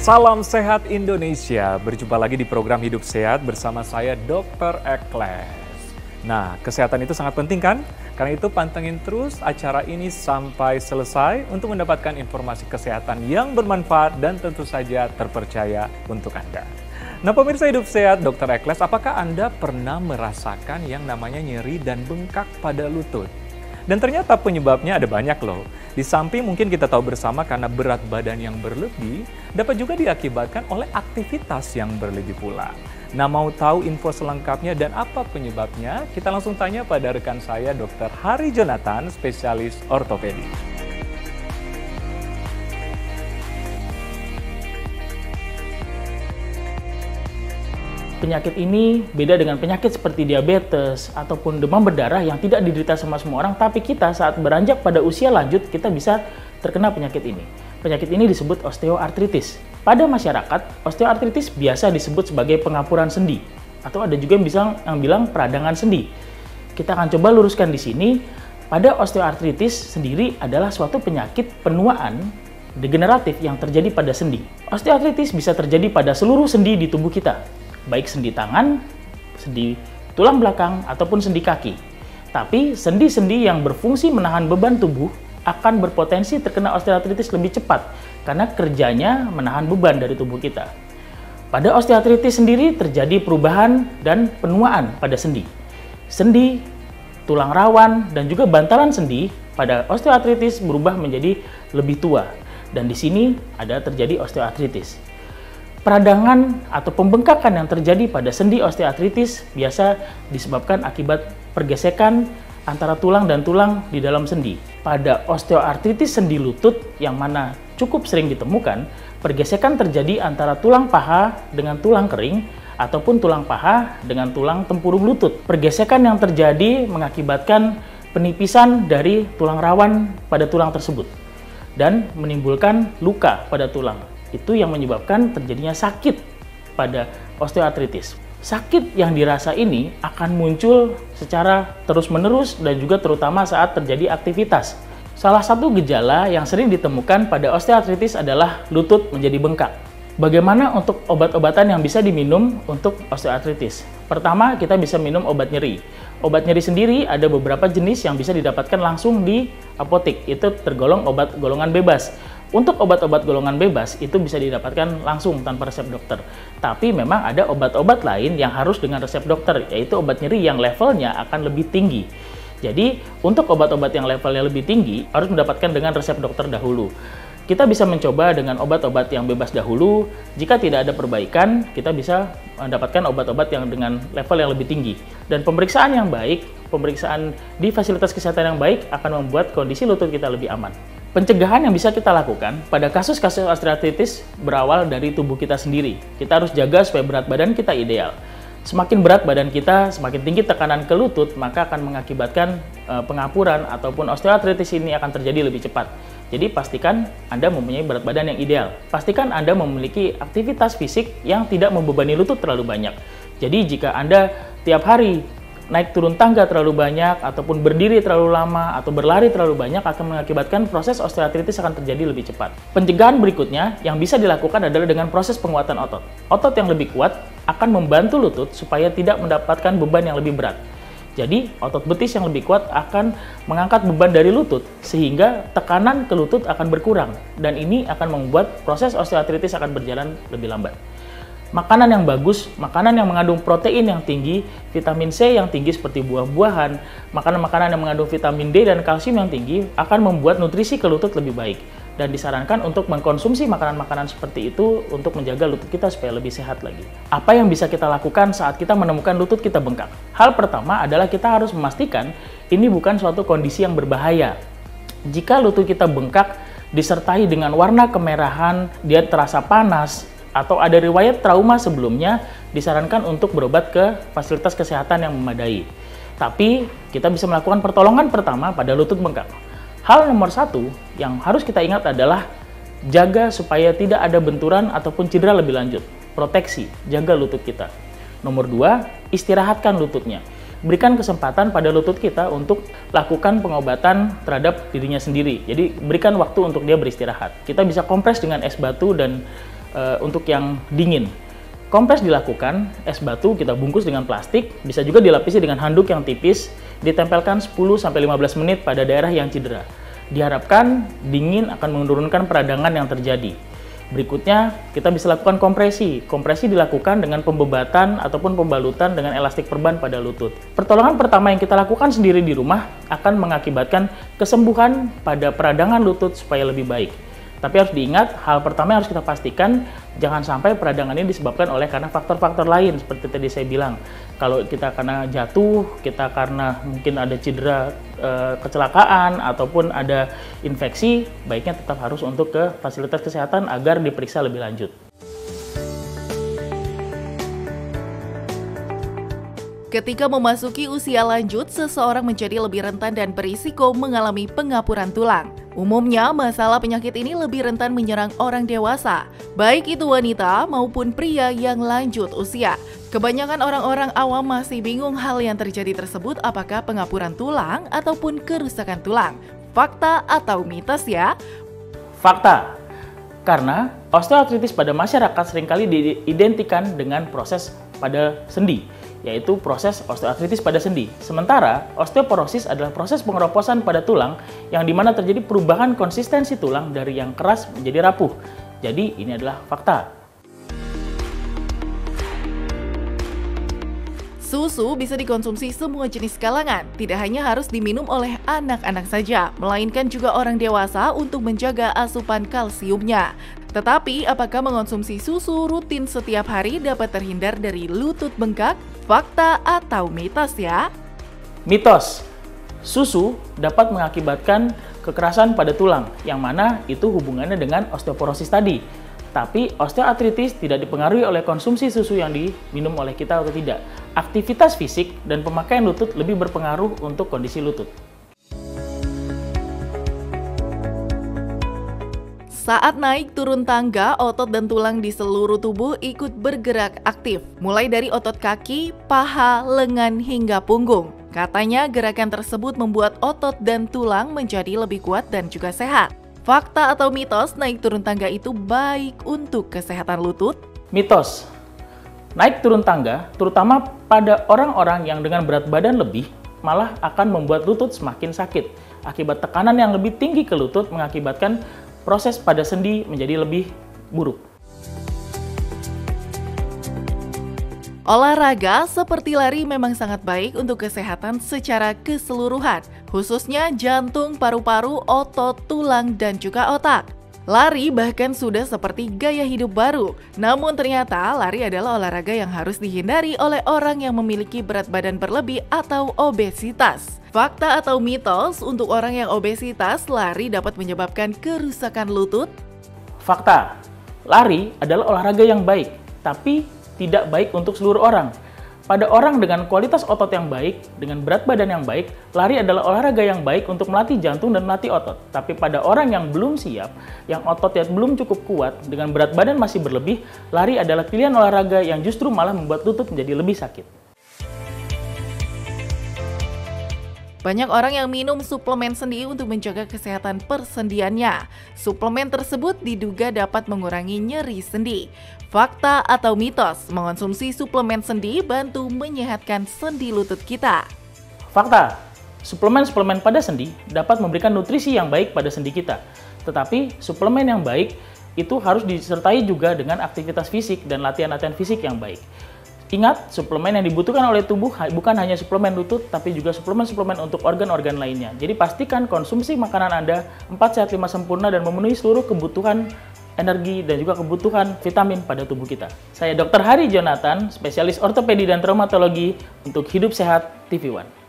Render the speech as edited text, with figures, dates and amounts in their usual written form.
Salam Sehat Indonesia, berjumpa lagi di program Hidup Sehat bersama saya Dr. Ekles. Nah, kesehatan itu sangat penting kan? Karena itu pantengin terus acara ini sampai selesai untuk mendapatkan informasi kesehatan yang bermanfaat dan tentu saja terpercaya untuk Anda. Nah pemirsa Hidup Sehat, Dr. Ekles, apakah Anda pernah merasakan yang namanya nyeri dan bengkak pada lutut? Dan ternyata penyebabnya ada banyak loh. Di samping mungkin kita tahu bersama karena berat badan yang berlebih, dapat juga diakibatkan oleh aktivitas yang berlebih pula. Nah mau tahu info selengkapnya dan apa penyebabnya? Kita langsung tanya pada rekan saya Dr. Hari Jonathan, spesialis ortopedi. Penyakit ini beda dengan penyakit seperti diabetes ataupun demam berdarah yang tidak diderita sama semua orang, tapi kita saat beranjak pada usia lanjut kita bisa terkena penyakit ini. Penyakit ini disebut osteoartritis. Pada masyarakat, osteoartritis biasa disebut sebagai pengapuran sendi atau ada juga yang bilang peradangan sendi. Kita akan coba luruskan di sini. Pada osteoartritis sendiri adalah suatu penyakit penuaan degeneratif yang terjadi pada sendi. Osteoartritis bisa terjadi pada seluruh sendi di tubuh kita, baik sendi tangan, sendi tulang belakang, ataupun sendi kaki. Tapi sendi-sendi yang berfungsi menahan beban tubuh akan berpotensi terkena osteoartritis lebih cepat karena kerjanya menahan beban dari tubuh kita. Pada osteoartritis sendiri terjadi perubahan dan penuaan pada sendi. Sendi, tulang rawan, dan juga bantalan sendi pada osteoartritis berubah menjadi lebih tua. Dan di sini ada terjadi osteoartritis. Peradangan atau pembengkakan yang terjadi pada sendi osteoartritis biasa disebabkan akibat pergesekan antara tulang dan tulang di dalam sendi. Pada osteoartritis sendi lutut yang mana cukup sering ditemukan, pergesekan terjadi antara tulang paha dengan tulang kering ataupun tulang paha dengan tulang tempurung lutut. Pergesekan yang terjadi mengakibatkan penipisan dari tulang rawan pada tulang tersebut dan menimbulkan luka pada tulang. Itu yang menyebabkan terjadinya sakit pada osteoartritis. Sakit yang dirasa ini akan muncul secara terus-menerus dan juga terutama saat terjadi aktivitas. Salah satu gejala yang sering ditemukan pada osteoartritis adalah lutut menjadi bengkak. Bagaimana untuk obat-obatan yang bisa diminum untuk osteoartritis? Pertama, kita bisa minum obat nyeri. Obat nyeri sendiri ada beberapa jenis yang bisa didapatkan langsung di apotek. Itu tergolong obat golongan bebas. Untuk obat-obat golongan bebas itu bisa didapatkan langsung tanpa resep dokter. Tapi memang ada obat-obat lain yang harus dengan resep dokter, yaitu obat nyeri yang levelnya akan lebih tinggi. Jadi untuk obat-obat yang levelnya lebih tinggi harus mendapatkan dengan resep dokter dahulu. Kita bisa mencoba dengan obat-obat yang bebas dahulu. Jika tidak ada perbaikan, kita bisa mendapatkan obat-obat yang dengan level yang lebih tinggi. Dan pemeriksaan yang baik, pemeriksaan di fasilitas kesehatan yang baik akan membuat kondisi lutut kita lebih aman. Pencegahan yang bisa kita lakukan pada kasus-kasus osteoartritis berawal dari tubuh kita sendiri. Kita harus jaga supaya berat badan kita ideal. Semakin berat badan kita, semakin tinggi tekanan ke lutut, maka akan mengakibatkan pengapuran ataupun osteoartritis ini akan terjadi lebih cepat. Jadi pastikan Anda mempunyai berat badan yang ideal. Pastikan Anda memiliki aktivitas fisik yang tidak membebani lutut terlalu banyak. Jadi jika Anda tiap hari naik turun tangga terlalu banyak, ataupun berdiri terlalu lama, atau berlari terlalu banyak, akan mengakibatkan proses osteoartritis akan terjadi lebih cepat. Pencegahan berikutnya yang bisa dilakukan adalah dengan proses penguatan otot. Otot yang lebih kuat akan membantu lutut supaya tidak mendapatkan beban yang lebih berat. Jadi, otot betis yang lebih kuat akan mengangkat beban dari lutut, sehingga tekanan ke lutut akan berkurang. Dan ini akan membuat proses osteoartritis akan berjalan lebih lambat. Makanan yang bagus, makanan yang mengandung protein yang tinggi, vitamin C yang tinggi seperti buah-buahan, makanan-makanan yang mengandung vitamin D dan kalsium yang tinggi akan membuat nutrisi ke lutut lebih baik. Dan disarankan untuk mengkonsumsi makanan-makanan seperti itu untuk menjaga lutut kita supaya lebih sehat lagi. Apa yang bisa kita lakukan saat kita menemukan lutut kita bengkak? Hal pertama adalah kita harus memastikan ini bukan suatu kondisi yang berbahaya. Jika lutut kita bengkak disertai dengan warna kemerahan, dia terasa panas, atau ada riwayat trauma sebelumnya, disarankan untuk berobat ke fasilitas kesehatan yang memadai. Tapi, kita bisa melakukan pertolongan pertama pada lutut bengkak. Hal nomor satu yang harus kita ingat adalah jaga supaya tidak ada benturan ataupun cedera lebih lanjut. Proteksi, jaga lutut kita. Nomor dua, istirahatkan lututnya. Berikan kesempatan pada lutut kita untuk lakukan pengobatan terhadap dirinya sendiri. Jadi, berikan waktu untuk dia beristirahat. Kita bisa kompres dengan es batu dan untuk yang dingin. Kompres dilakukan, es batu kita bungkus dengan plastik, bisa juga dilapisi dengan handuk yang tipis, ditempelkan 10-15 menit pada daerah yang cedera. Diharapkan dingin akan menurunkan peradangan yang terjadi. Berikutnya, kita bisa lakukan kompresi. Kompresi dilakukan dengan pembebatan ataupun pembalutan dengan elastik perban pada lutut. Pertolongan pertama yang kita lakukan sendiri di rumah akan mengakibatkan kesembuhan pada peradangan lutut supaya lebih baik. Tapi harus diingat, hal pertama yang harus kita pastikan, jangan sampai peradangan ini disebabkan oleh karena faktor-faktor lain, seperti tadi saya bilang. Kalau kita karena jatuh, kita karena mungkin ada cedera, kecelakaan, ataupun ada infeksi, baiknya tetap harus untuk ke fasilitas kesehatan agar diperiksa lebih lanjut. Ketika memasuki usia lanjut, seseorang menjadi lebih rentan dan berisiko mengalami pengapuran tulang. Umumnya, masalah penyakit ini lebih rentan menyerang orang dewasa, baik itu wanita maupun pria yang lanjut usia. Kebanyakan orang-orang awam masih bingung hal yang terjadi tersebut apakah pengapuran tulang ataupun kerusakan tulang. Fakta atau mitos ya? Fakta, karena osteoartritis pada masyarakat seringkali diidentikan dengan proses pada sendi, yaitu proses osteoartritis pada sendi. Sementara, osteoporosis adalah proses pengeroposan pada tulang yang dimana terjadi perubahan konsistensi tulang dari yang keras menjadi rapuh. Jadi, ini adalah fakta. Susu bisa dikonsumsi semua jenis kalangan, tidak hanya harus diminum oleh anak-anak saja, melainkan juga orang dewasa untuk menjaga asupan kalsiumnya. Tetapi, apakah mengonsumsi susu rutin setiap hari dapat terhindar dari lutut bengkak? Fakta atau mitos ya? Mitos. Susu dapat mengakibatkan kekerasan pada tulang, yang mana itu hubungannya dengan osteoporosis tadi. Tapi, osteoartritis tidak dipengaruhi oleh konsumsi susu yang diminum oleh kita atau tidak. Aktivitas fisik dan pemakaian lutut lebih berpengaruh untuk kondisi lutut. Saat naik turun tangga, otot dan tulang di seluruh tubuh ikut bergerak aktif, mulai dari otot kaki, paha, lengan, hingga punggung. Katanya gerakan tersebut membuat otot dan tulang menjadi lebih kuat dan juga sehat. Fakta atau mitos, naik turun tangga itu baik untuk kesehatan lutut? Mitos, naik turun tangga, terutama pada orang-orang yang dengan berat badan lebih, malah akan membuat lutut semakin sakit. Akibat tekanan yang lebih tinggi ke lutut mengakibatkan proses pada sendi menjadi lebih buruk. Olahraga seperti lari memang sangat baik untuk kesehatan secara keseluruhan, khususnya jantung, paru-paru, otot, tulang, dan juga otak. Lari bahkan sudah seperti gaya hidup baru, namun ternyata lari adalah olahraga yang harus dihindari oleh orang yang memiliki berat badan berlebih atau obesitas. Fakta atau mitos, untuk orang yang obesitas, lari dapat menyebabkan kerusakan lutut? Fakta, lari adalah olahraga yang baik, tapi tidak baik untuk seluruh orang. Pada orang dengan kualitas otot yang baik, dengan berat badan yang baik, lari adalah olahraga yang baik untuk melatih jantung dan melatih otot. Tapi pada orang yang belum siap, yang ototnya belum cukup kuat, dengan berat badan masih berlebih, lari adalah pilihan olahraga yang justru malah membuat lutut menjadi lebih sakit. Banyak orang yang minum suplemen sendi untuk menjaga kesehatan persendiannya. Suplemen tersebut diduga dapat mengurangi nyeri sendi. Fakta atau mitos, mengonsumsi suplemen sendi bantu menyehatkan sendi lutut kita? Fakta, suplemen-suplemen pada sendi dapat memberikan nutrisi yang baik pada sendi kita. Tetapi, suplemen yang baik itu harus disertai juga dengan aktivitas fisik dan latihan-latihan fisik yang baik. Ingat, suplemen yang dibutuhkan oleh tubuh bukan hanya suplemen lutut, tapi juga suplemen-suplemen untuk organ-organ lainnya. Jadi pastikan konsumsi makanan Anda 4 sehat 5 sempurna dan memenuhi seluruh kebutuhan energi dan juga kebutuhan vitamin pada tubuh kita. Saya Dr. Hari Jonathan, spesialis ortopedi dan traumatologi untuk Hidup Sehat tvOne.